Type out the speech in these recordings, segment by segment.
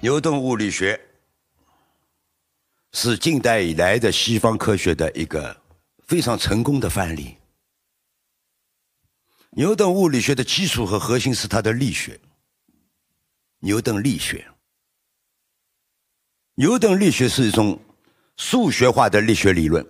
牛顿物理学是近代以来的西方科学的一个非常成功的范例。牛顿物理学的基础和核心是它的力学，牛顿力学。牛顿力学是一种数学化的力学理论。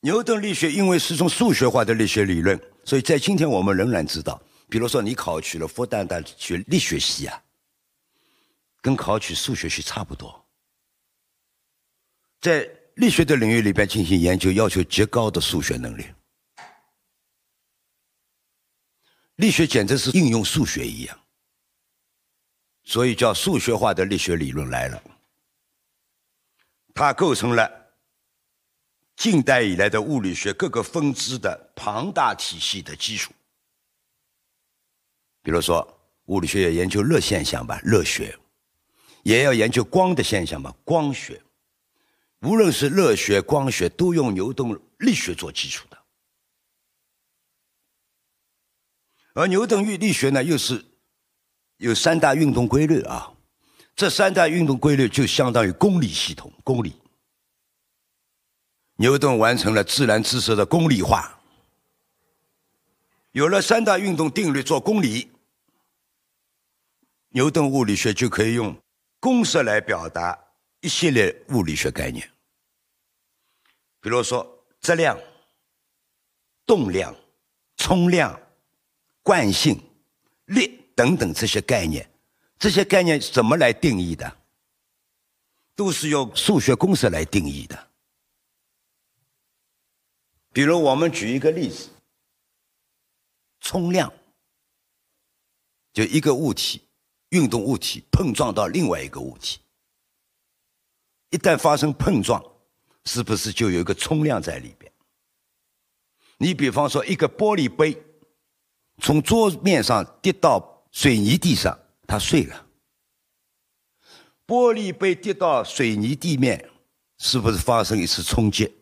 牛顿力学因为是一种数学化的力学理论，所以在今天我们仍然知道，比如说你考取了复旦大学力学系啊，跟考取数学系差不多。在力学的领域里边进行研究，要求极高的数学能力。力学简直是应用数学一样，所以叫数学化的力学理论来了。它构成了近代以来的物理学各个分支的庞大体系的基础。比如说，物理学要研究热现象吧，热学；也要研究光的现象吧，光学。无论是热学、光学，都用牛顿力学做基础的。而牛顿力学呢，又是有三大运动规律啊，这三大运动规律就相当于公理系统。公理，牛顿完成了自然知识的公理化，有了三大运动定律做公理，牛顿物理学就可以用公式来表达一系列物理学概念，比如说质量、动量、冲量、惯性、力等等这些概念。这些概念怎么来定义的？都是用数学公式来定义的。比如我们举一个例子，冲量，就一个物体，运动物体碰撞到另外一个物体，一旦发生碰撞，是不是就有一个冲量在里边？你比方说一个玻璃杯从桌面上跌到水泥地上，它碎了。玻璃杯跌到水泥地面，是不是发生一次冲击、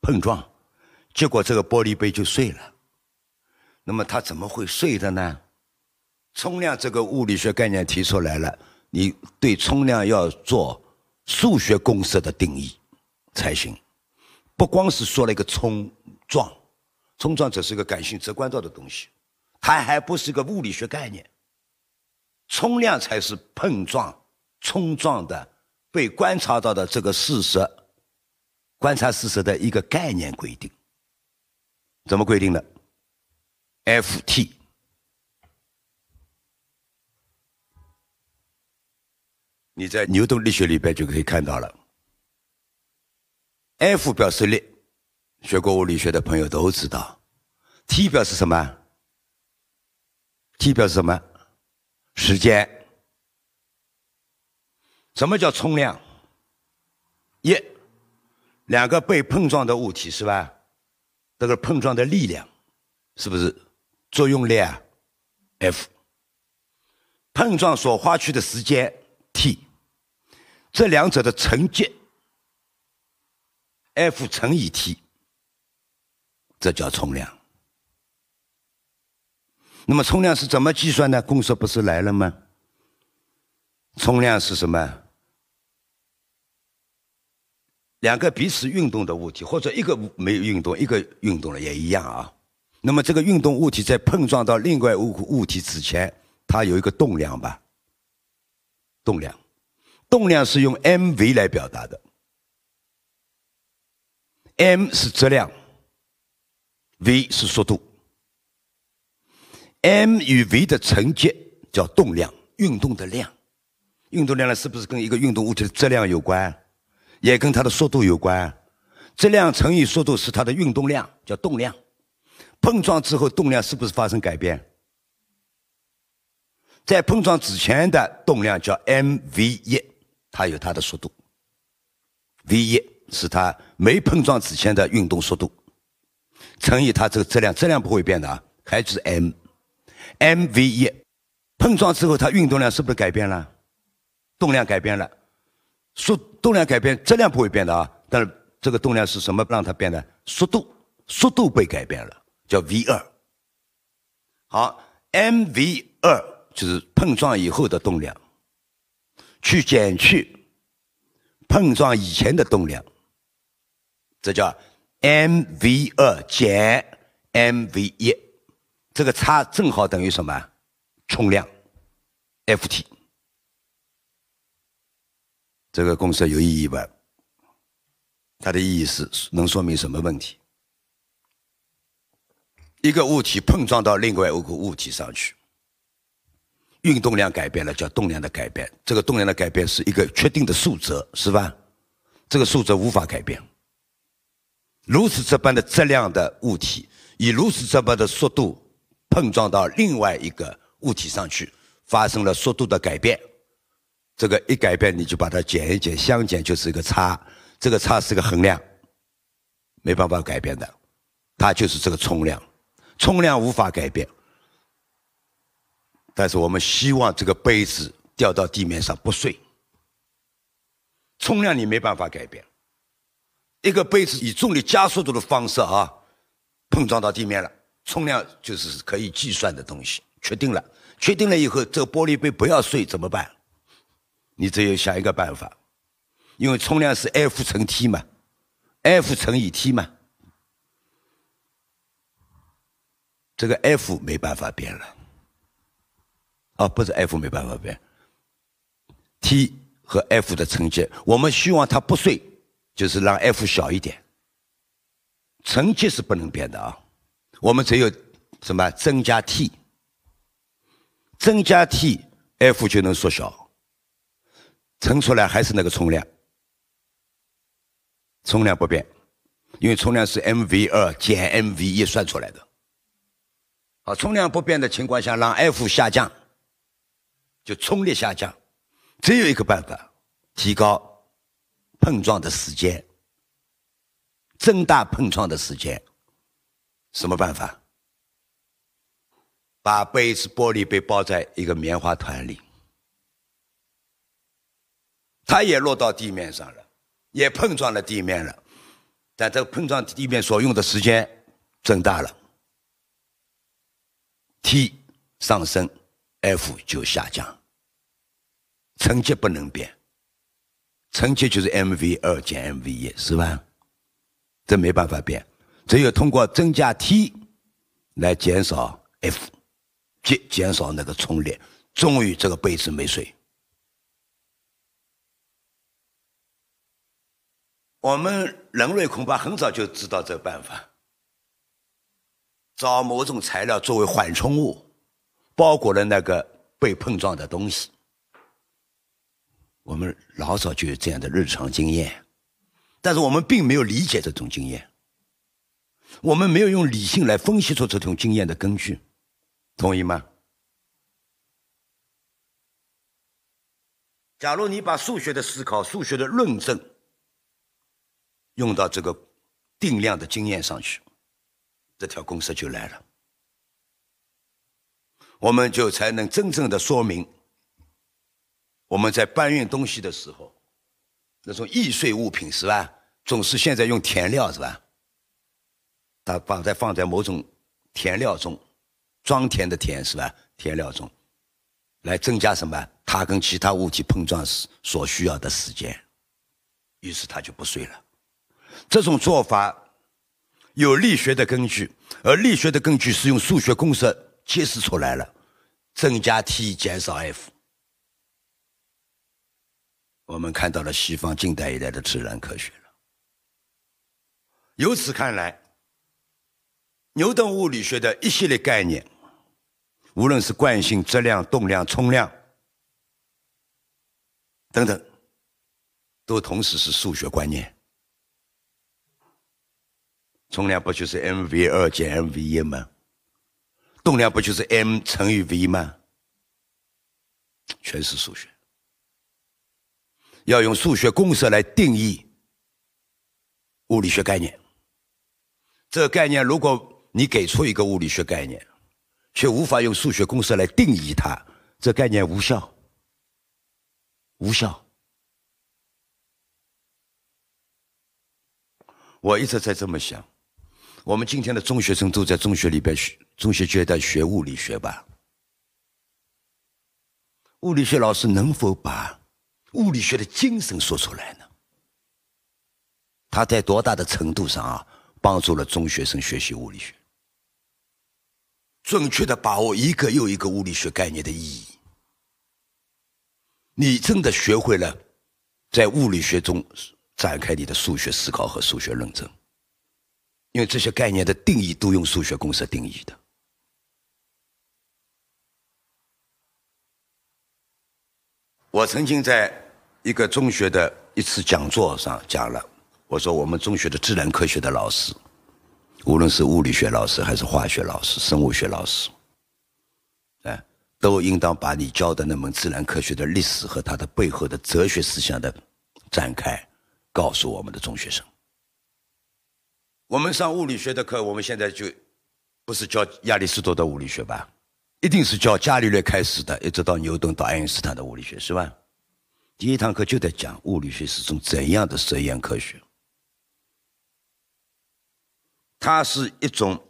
碰撞？结果这个玻璃杯就碎了。那么它怎么会碎的呢？冲量这个物理学概念提出来了，你对冲量要做数学公式的定义才行。不光是说了一个冲撞，冲撞只是一个感性直观到的东西，它还不是一个物理学概念，冲量才是碰撞、冲撞的被观察到的这个事实，观察事实的一个概念规定。怎么规定的 ？Ft 你在牛顿力学里边就可以看到了。F 表示力，学过物理学的朋友都知道。T 表示什么？T 表示什么？时间。什么叫冲量？一，两个被碰撞的物体是吧？这个碰撞的力量是不是作用力啊 ？F。碰撞所花去的时间 T， 这两者的乘积 F 乘以 T， 这叫冲量。那么冲量是怎么计算的？公式不是来了吗？冲量是什么？两个彼此运动的物体，或者一个没有运动，一个运动了也一样啊。那么这个运动物体在碰撞到另外物体之前，它有一个动量吧？动量，动量是用 mv 来表达的。m 是质量 ，v 是速度。m 与 v 的乘积叫动量，运动的量。运动量呢，是不是跟一个运动物体的质量有关，也跟它的速度有关？质量乘以速度是它的运动量，叫动量。碰撞之后，动量是不是发生改变？在碰撞之前的动量叫 mv1， 它有它的速度。v1 是它没碰撞之前的运动速度，乘以它这个质量，质量不会变的啊，还是 m。mv1 碰撞之后，它运动量是不是改变了？动量改变了，动量改变，质量不会变的啊。但是这个动量是什么让它变的？速度，速度被改变了，叫 v2。好 ，mv2 就是碰撞以后的动量，去减去碰撞以前的动量，这叫 mv2 减 mv1， 这个差正好等于什么？冲量 ，Ft。这个公式有意义吧？它的意义是能说明什么问题？一个物体碰撞到另外一个物体上去，运动量改变了，叫动量的改变。这个动量的改变是一个确定的数值，是吧？这个数值无法改变。如此这般的质量的物体，以如此这般的速度碰撞到另外一个物体上去，发生了速度的改变。这个一改变，你就把它减一减，相减就是一个差。这个差是个恒量，没办法改变的，它就是这个冲量。冲量无法改变，但是我们希望这个杯子掉到地面上不碎。冲量你没办法改变，一个杯子以重力加速度的方式啊，碰撞到地面了，冲量就是可以计算的东西，确定了。确定了以后，这个玻璃杯不要碎怎么办？你只有想一个办法，因为冲量是 F 乘 T 嘛 ，F 乘以 T 嘛。这个 F 没办法变了，啊，不是 F 没办法变 ，T 和 F 的乘积，我们希望它不碎，就是让 F 小一点。乘积是不能变的啊，我们只有什么增加 T， 增加 T，F 就能缩小，乘出来还是那个冲量，冲量不变，因为冲量是 mv2 减 mv1 算出来的。好，冲量不变的情况下，让 F 下降，就冲力下降，只有一个办法，提高碰撞的时间，增大碰撞的时间。什么办法？把杯子玻璃杯包在一个棉花团里，它也落到地面上了，也碰撞了地面了，但这个碰撞地面所用的时间增大了。T 上升 ，F 就下降，乘积不能变，乘积就是 mv2 减 mv1， 是吧？这没办法变，只有通过增加 T 来减少 F， 减少那个冲力，终于这个杯子没碎。我们人类恐怕很早就知道这个办法。找某种材料作为缓冲物，包裹了那个被碰撞的东西。我们老早就有这样的日常经验，但是我们并没有理解这种经验，我们没有用理性来分析出这种经验的根据，同意吗？假如你把数学的思考、数学的论证用到这个定量的经验上去，这条公式就来了，我们就才能真正的说明，我们在搬运东西的时候，那种易碎物品是吧？总是现在用填料是吧？它放在某种填料中，装填的填是吧？填料中，来增加什么？它跟其他物体碰撞时所需要的时间，于是它就不碎了。这种做法有力学的根据，而力学的根据是用数学公式揭示出来了，增加 T 减少 F。 我们看到了西方近代以来的自然科学了。由此看来，牛顿物理学的一系列概念，无论是惯性、质量、动量、冲量等等，都同时是数学观念。冲量不就是 mv2 减 mv1 吗？动量不就是 m 乘以 v 吗？全是数学，要用数学公式来定义物理学概念。这个概念，如果你给出一个物理学概念，却无法用数学公式来定义它，这概念无效，无效。我一直在这么想。我们今天的中学生都在中学里边中学阶段学物理学吧。物理学老师能否把物理学的精神说出来呢？他在多大的程度上帮助了中学生学习物理学，准确的把握一个又一个物理学概念的意义。你真的学会了在物理学中展开你的数学思考和数学论证，因为这些概念的定义都用数学公式定义的。我曾经在一个中学的一次讲座上讲了，我说我们中学的自然科学的老师，无论是物理学老师还是化学老师、生物学老师，都应当把你教的那门自然科学的历史和它的背后的哲学思想的展开告诉我们的中学生。我们上物理学的课，我们现在就不是教亚里士多德物理学吧，一定是教伽利略开始的，一直到牛顿、到爱因斯坦的物理学，是吧？第一堂课就在讲物理学是种怎样的实验科学，它是一种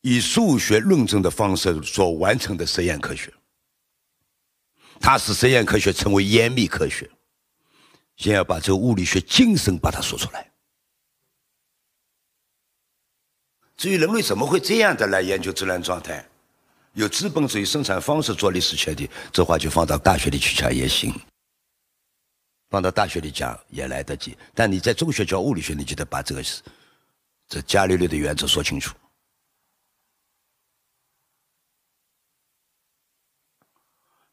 以数学论证的方式所完成的实验科学，它使实验科学成为严密科学。先要把这个物理学精神把它说出来。至于人类怎么会这样的来研究自然状态，有资本主义生产方式做历史前提，这话就放到大学里去讲也行，放到大学里讲也来得及。但你在中学教物理学，你就得把这伽利略的原则说清楚。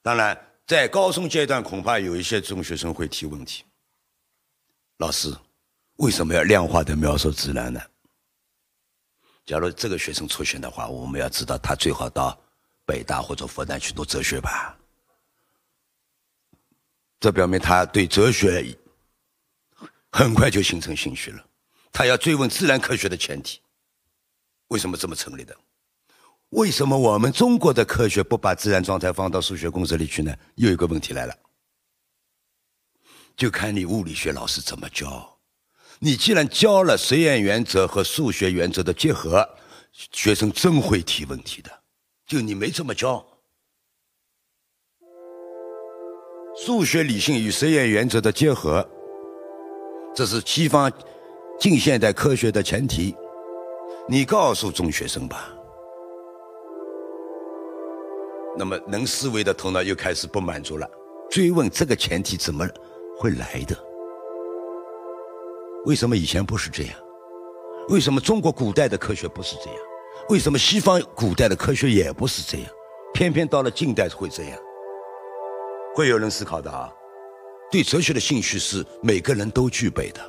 当然，在高中阶段，恐怕有一些中学生会提问题：老师，为什么要量化的描述自然呢？假如这个学生出现的话，我们要知道他最好到北大或者复旦去读哲学吧。这表明他对哲学很快就形成兴趣了。他要追问自然科学的前提，为什么这么成立的？为什么我们中国的科学不把自然状态放到数学公式里去呢？又一个问题来了，就看你物理学老师怎么教。你既然教了实验原则和数学原则的结合，学生真会提问题的。就你没这么教，数学理性与实验原则的结合，这是西方近现代科学的前提。你告诉中学生吧，那么能思维的头脑又开始不满足了，追问这个前提怎么会来的？为什么以前不是这样？为什么中国古代的科学不是这样？为什么西方古代的科学也不是这样？偏偏到了近代会这样？会有人思考的啊，对哲学的兴趣是每个人都具备的，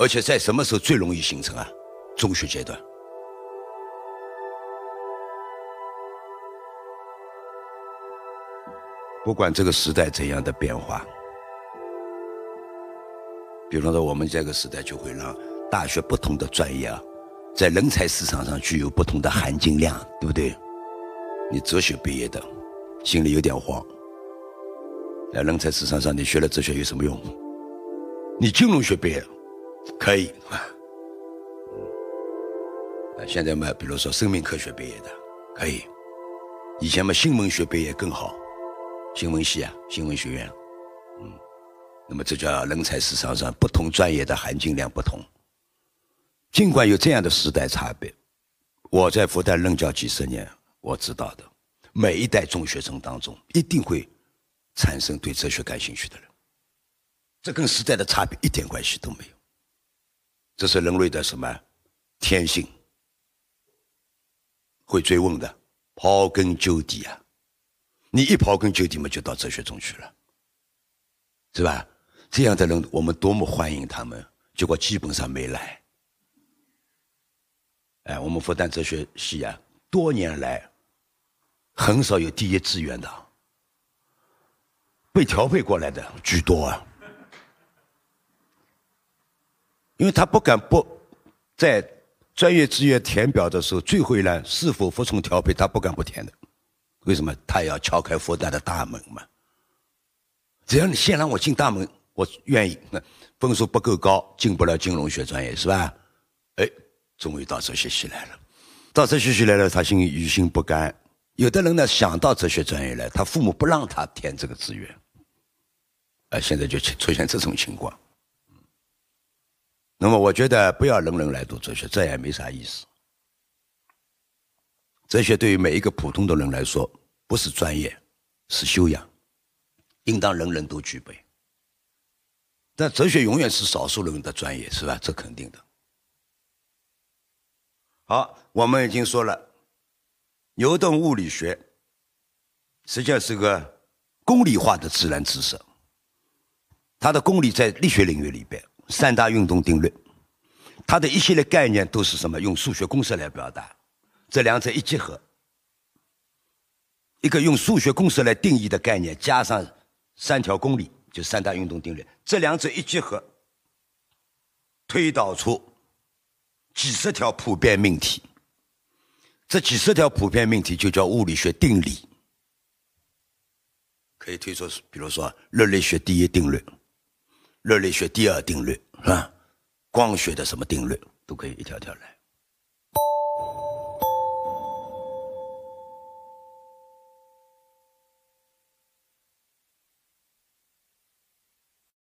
而且在什么时候最容易形成啊？中学阶段。不管这个时代怎样的变化，比方说我们这个时代就会让大学不同的专业在人才市场上具有不同的含金量，对不对？你哲学毕业的，心里有点慌，在人才市场上你学了哲学有什么用？你金融学毕业可以现在嘛，比如说生命科学毕业的可以，以前嘛新闻学毕业更好，新闻系新闻学院，那么这叫人才市场上不同专业的含金量不同。尽管有这样的时代差别，我在复旦任教几十年，我知道的，每一代中学生当中一定会产生对哲学感兴趣的人，这跟时代的差别一点关系都没有，这是人类的什么天性，会追问的，刨根究底啊。你一刨根究底嘛，就到哲学中去了，是吧？这样的人我们多么欢迎他们，结果基本上没来。我们复旦哲学系多年来很少有第一志愿的，被调配过来的居多啊，因为他不敢不在专业志愿填表的时候，最后一栏是否服从调配，他不敢不填的。为什么？他也要敲开复旦的大门嘛。只要你先让我进大门，我愿意。分数不够高，进不了金融学专业，是吧？终于到哲学系来了。到哲学系来了，他心于心不甘。有的人呢，想到哲学专业来，他父母不让他填这个志愿，哎，现在就出现这种情况。那么我觉得不要人人来读哲学，这也没啥意思。哲学对于每一个普通的人来说，不是专业，是修养，应当人人都具备。但哲学永远是少数人的专业，是吧？这肯定的。好，我们已经说了，牛顿物理学实际上是个公理化的自然知识，它的公理在力学领域里边，三大运动定律，它的一系列概念都是什么？用数学公式来表达，这两者一结合，一个用数学公式来定义的概念，加上三条公理，就三大运动定律，这两者一结合，推导出几十条普遍命题，这几十条普遍命题就叫物理学定理。可以推出，比如说热力学第一定律、热力学第二定律啊，光学的什么定律，都可以一条条来。